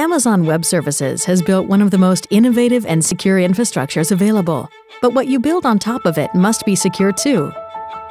Amazon Web Services has built one of the most innovative and secure infrastructures available. But what you build on top of it must be secure too.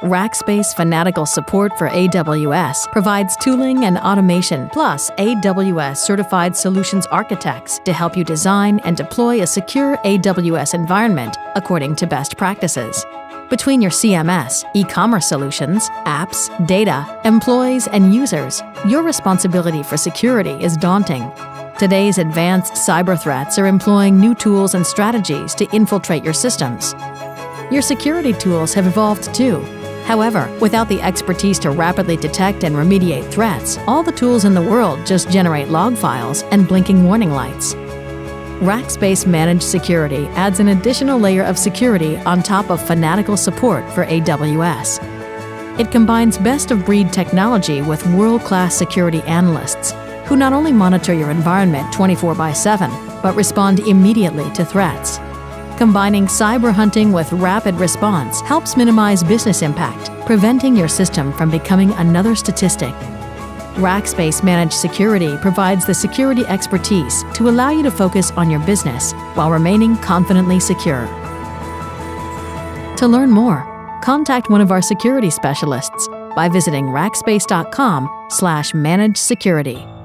Rackspace Fanatical Support for AWS provides tooling and automation, plus AWS-certified solutions architects to help you design and deploy a secure AWS environment according to best practices. Between your CMS, e-commerce solutions, apps, data, employees, and users, your responsibility for security is daunting. Today's advanced cyber threats are employing new tools and strategies to infiltrate your systems. Your security tools have evolved too. However, without the expertise to rapidly detect and remediate threats, all the tools in the world just generate log files and blinking warning lights. Rackspace Managed Security adds an additional layer of security on top of Fanatical Support for AWS. It combines best-of-breed technology with world-class security analysts, who not only monitor your environment 24/7, but respond immediately to threats. Combining cyber hunting with rapid response helps minimize business impact, preventing your system from becoming another statistic. Rackspace Managed Security provides the security expertise to allow you to focus on your business while remaining confidently secure. To learn more, contact one of our security specialists by visiting rackspace.com/managed-security.